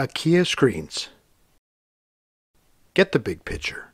AKIA Screens. Get the big picture.